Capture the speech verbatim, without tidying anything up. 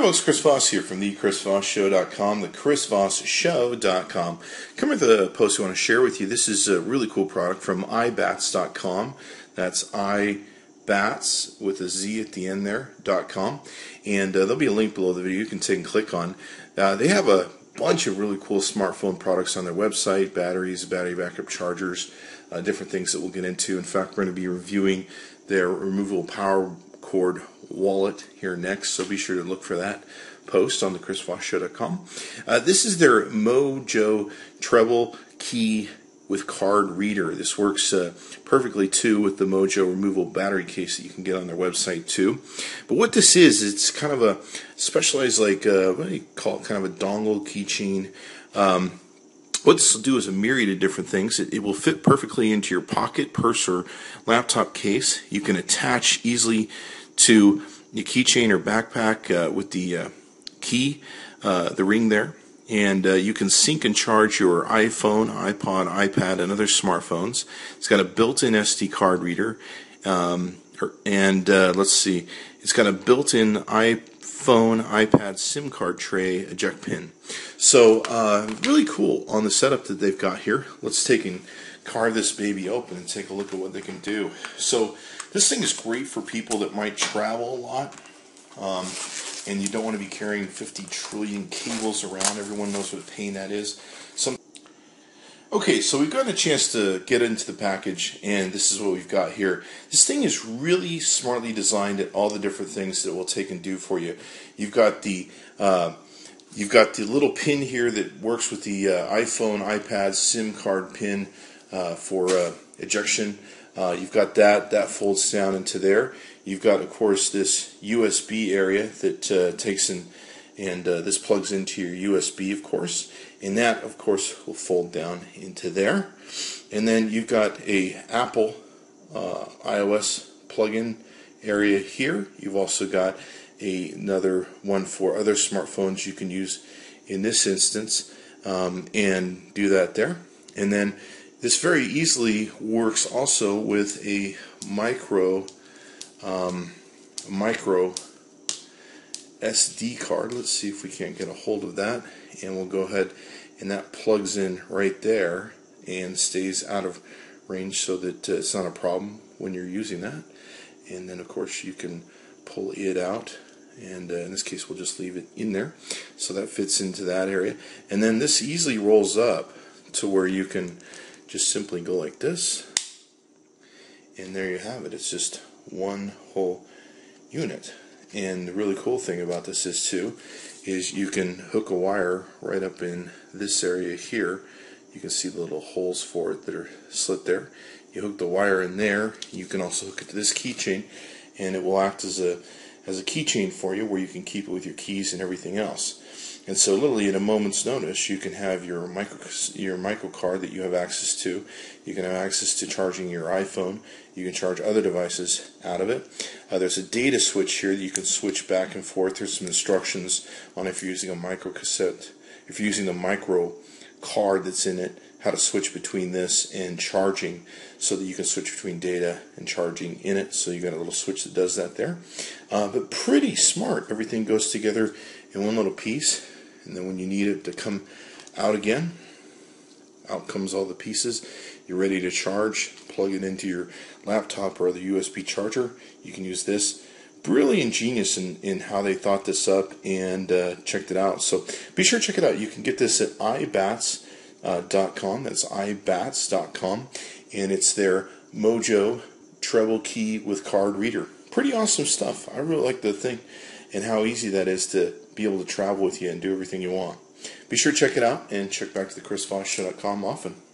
Hi folks, Chris Voss here from the chris voss show dot com, the chris voss show dot com. Come with a post I want to share with you. This is a really cool product from i Battz dot com. That's iBattz with a Z at the end there, .com. And uh, there'll be a link below the video you can take and click on. Uh, they have a bunch of really cool smartphone products on their website, batteries, battery backup chargers, uh, different things that we'll get into. In fact, we're going to be reviewing their removable power cord wallet here next, so be sure to look for that post on the chris voss show dot com. Uh, this is their Mojo treble key with card reader. This works uh, perfectly too with the Mojo removable battery case that you can get on their website too. But what this is, it's kind of a specialized, like uh, what do you call it, kind of a dongle keychain. Um, What this will do is a myriad of different things. It, it will fit perfectly into your pocket, purse, or laptop case. You can attach easily to your keychain or backpack uh, with the uh, key, uh, the ring there. And uh, you can sync and charge your iPhone, iPod, iPad, and other smartphones. It's got a built-in S D card reader. Um, and uh, let's see, it's got a built-in iPad. Phone, iPad, SIM card tray, eject pin. So uh, really cool on the setup that they've got here. Let's take and carve this baby open and take a look at what they can do. So this thing is great for people that might travel a lot, um, and you don't want to be carrying fifty trillion cables around. Everyone knows what a pain that is. Some Okay, so we've gotten a chance to get into the package, and this is what we've got here. This thing is really smartly designed at all the different things that it will take and do for you. You've got the uh, you've got the little pin here that works with the uh, iPhone, iPad, SIM card pin uh, for uh, ejection. Uh, you've got that that folds down into there. You've got, of course, this U S B area that uh, takes in. And uh, this plugs into your U S B, of course, and that, of course, will fold down into there. And then you've got a Apple uh, iOS plug-in area here. You've also got a, another one for other smartphones you can use in this instance, um, and do that there. And then this very easily works also with a micro um, micro. S D card. Let's see if we can't get a hold of that, and we'll go ahead, and that plugs in right there and stays out of range so that uh, it's not a problem when you're using that. And then, of course, you can pull it out, and uh, in this case we'll just leave it in there, so that fits into that area. And then this easily rolls up to where you can just simply go like this, and there you have it. It's just one whole unit. And the really cool thing about this is too, is you can hook a wire right up in this area here. You can see the little holes for it that are slit there. You hook the wire in there. You can also hook it to this keychain, and it will act as a as a keychain for you, where you can keep it with your keys and everything else. And so, literally at a moment's notice, you can have your micro your micro card that you have access to. You can have access to charging your iPhone. You can charge other devices out of it. Uh, there's a data switch here that you can switch back and forth. There's some instructions on if you're using a micro cassette, if you're using the micro card that's in it, how to switch between this and charging, so that you can switch between data and charging in it. So you got a little switch that does that there. Uh, but pretty smart. Everything goes together in one little piece, and then when you need it to come out again, out comes all the pieces. You're ready to charge. Plug it into your laptop or other U S B charger. You can use this. Really ingenious in, in how they thought this up and uh, checked it out. So be sure to check it out. You can get this at i Battz dot com. That's i Battz dot com. And it's their Mojo treble key with card reader. Pretty awesome stuff. I really like the thing and how easy that is to be able to travel with you and do everything you want. Be sure to check it out and check back to the chris voss show dot com often.